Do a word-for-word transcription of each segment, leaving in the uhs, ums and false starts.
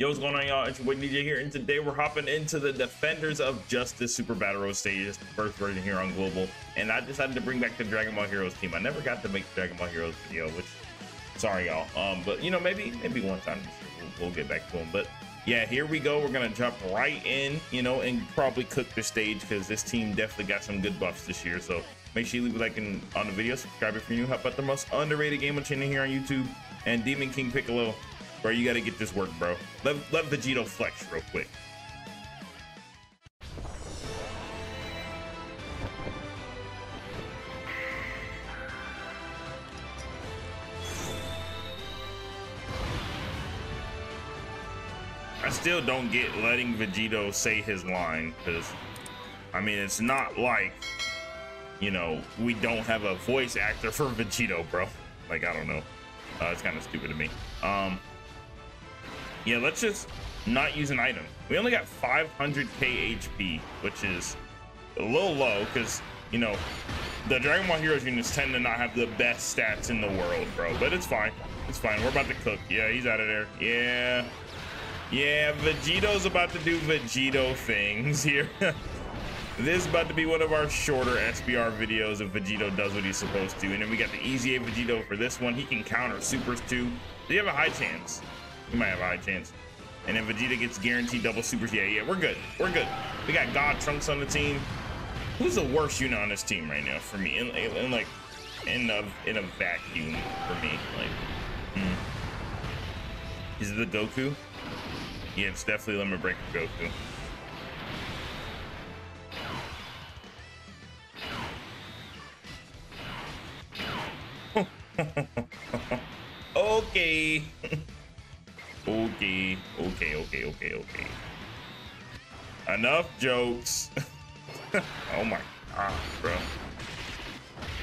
Yo, what's going on, y'all? It's Whitney J here, and today we're hopping into the Defenders of Justice Super Battle Road Stages, the first version here on Global. And I decided to bring back the Dragon Ball Heroes team. I never got to make the Dragon Ball Heroes video, which, sorry, y'all. Um, but you know, maybe maybe one time we'll, we'll get back to them. But yeah, here we go. We're gonna jump right in, you know, and probably cook the stage because this team definitely got some good buffs this year. So make sure you leave a like in, on the video, subscribe if you're new, help out the most underrated gamer channel here on YouTube, and Demon King Piccolo. Bro, you gotta get this work, bro. Let, let Vegito flex real quick. I still don't get letting Vegito say his line, because, I mean, it's not like, you know, we don't have a voice actor for Vegito, bro. Like, I don't know. Uh, it's kind of stupid to me. Um... Yeah, let's just not use an item. We only got five hundred K H P, which is a little low because, you know, the Dragon Ball Heroes units tend to not have the best stats in the world, bro. But it's fine. It's fine. We're about to cook. Yeah, he's out of there. Yeah. Yeah, Vegito's about to do Vegito things here. This is about to be one of our shorter S B R videos if Vegito does what he's supposed to. And then we got the E Z A Vegito for this one. He can counter supers too. They have a high chance. We might have a high chance. And then Vegeta gets guaranteed double supers. Yeah, yeah, we're good. We're good. We got God Trunks on the team. Who's the worst unit on this team right now for me? In, in, in like, in a, in a vacuum for me. Like, hmm. Is it the Goku? Yeah, it's definitely Limit Breaker Goku. Okay. Okay, okay, okay, okay, okay. Enough jokes. Oh my god, bro.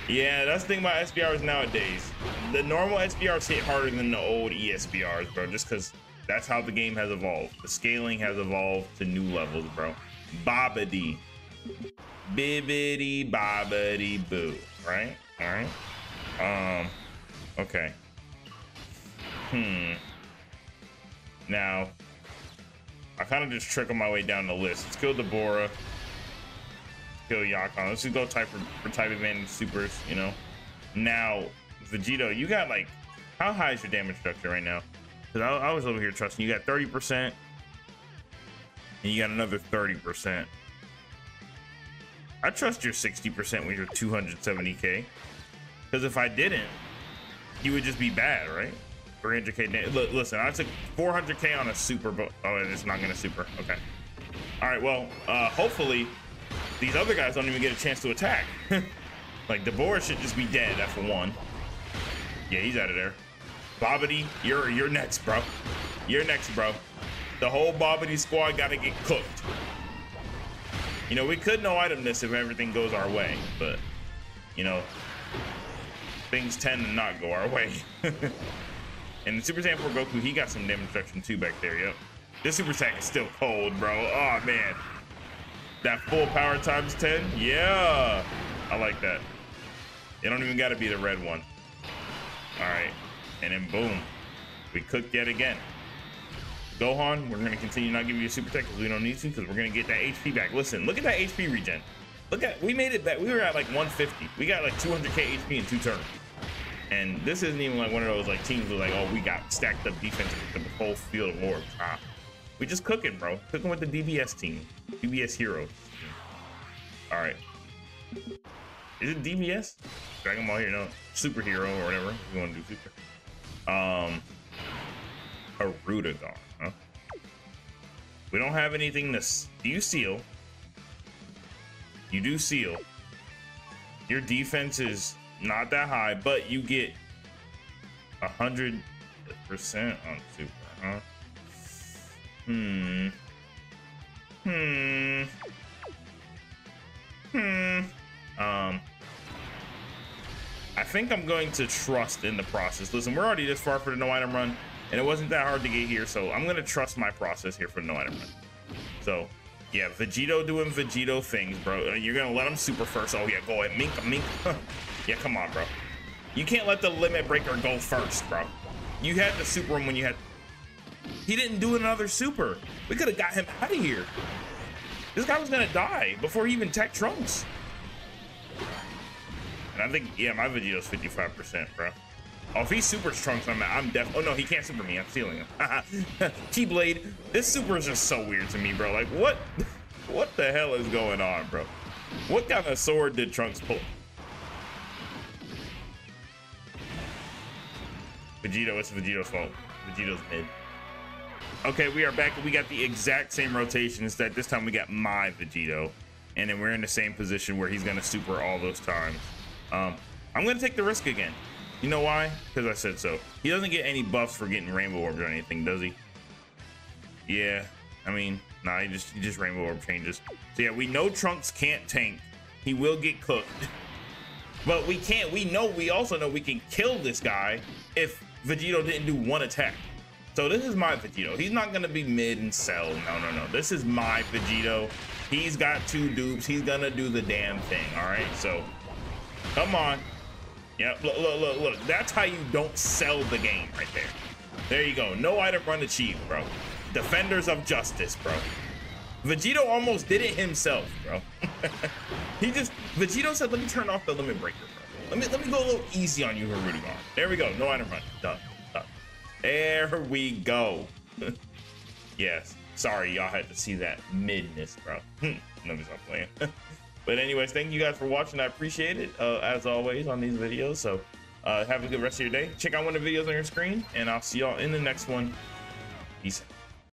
Yeah, that's the thing about S B Rs nowadays. The normal S B Rs hit harder than the old E S B Rs, bro, just because that's how the game has evolved. The scaling has evolved to new levels, bro. Babidi. Bibbidi, bobbidi, boo. Right? Alright. Um, okay. Hmm. Now, I kind of just trickle my way down the list. Let's kill the Bora. Kill Yacon. Let's just go type for, for type advantage supers, you know. Now, Vegito, you got like, how high is your damage structure right now? Because I, I was over here trusting. You got thirty percent. And you got another thirty percent. I trust your sixty percent when you're two hundred seventy K. Because if I didn't, you would just be bad, right? three hundred K. Look, listen, I took four hundred K on a super, but oh, it's not gonna super. Okay. All right. Well, uh, hopefully these other guys don't even get a chance to attack. Like the Bora should just be dead after one. Yeah, he's out of there. Babidi, you're you're next, bro. You're next, bro. The whole Babidi squad gotta get cooked. You know, we could no item this if everything goes our way, but you know, things tend to not go our way. And the Super Saiyan four Goku, he got some damage reduction too back there, yep. This Super Saiyan is still cold, bro. Oh, man. That full power times ten? Yeah. I like that. It don't even got to be the red one. All right. And then boom. We cooked yet again. Gohan, we're going to continue not giving you a Super Tech because we don't need to because we're going to get that H P back. Listen, look at that H P regen. Look at, we made it back. We were at like one fifty. We got like two hundred K H P in two turns. And this isn't even like one of those like teams where like, oh, we got stacked up defense with the whole field of orbs. Ah, we just cooking, bro. Cooking with the D B S team. D B S Heroes. All right. Is it D B S? Dragon Ball here, no. Superhero or whatever. You want to do super. Um, Harugan, huh? We don't have anything to... Do you seal? You do seal. Your defense is... not that high, but you get a hundred percent on super, huh? Hmm. Hmm. Hmm. Um. I think I'm going to trust in the process. Listen, we're already this far for the no item run, and it wasn't that hard to get here, so I'm gonna trust my process here for the no item run. So, yeah, Vegito doing Vegito things, bro. You're gonna let him super first. Oh yeah, go ahead, Minka, Minka. Yeah, come on, bro. You can't let the Limit Breaker go first, bro. You had to super him when you had... He didn't do another super. We could have got him out of here. This guy was gonna die before he even tech Trunks. And I think, yeah, my Vegito's fifty-five percent, bro. Oh, if he supers Trunks, I'm, I'm def- oh no, he can't super me, I'm stealing him. Keyblade, this super is just so weird to me, bro. Like, what, what the hell is going on, bro? What kind of sword did Trunks pull? Vegito, it's Vegito's fault. Vegito's mid. Okay, we are back. We got the exact same rotations that this time we got my Vegito. And then we're in the same position where he's gonna super all those times. Um, I'm gonna take the risk again. You know why? Because I said so. He doesn't get any buffs for getting rainbow orbs or anything, does he? Yeah, I mean, nah, he just, he just rainbow orb changes. So yeah, we know Trunks can't tank. He will get cooked. But we can't, we know, we also know we can kill this guy if Vegito didn't do one attack. So this is my Vegito. He's not gonna be mid and sell, no, no, no. This is my Vegito. He's got two dupes. He's gonna do the damn thing, all right? So, come on. Yep, look, look, look, look. That's how you don't sell the game right there. There you go, no item run achieved, bro. Defenders of Justice, bro. Vegito almost did it himself, bro. He just, Vegito said, let me turn off the limit breaker, bro. Let me, let me go a little easy on you, Harugan. There we go, no item run, done, done. There we go. Yes, sorry y'all had to see that midness, bro. Let me stop playing. But anyways, thank you guys for watching. I appreciate it, uh, as always, on these videos. So uh, have a good rest of your day. Check out one of the videos on your screen, and I'll see y'all in the next one. Peace out.